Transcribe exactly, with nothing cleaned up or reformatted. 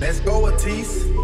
Let's go, Atis.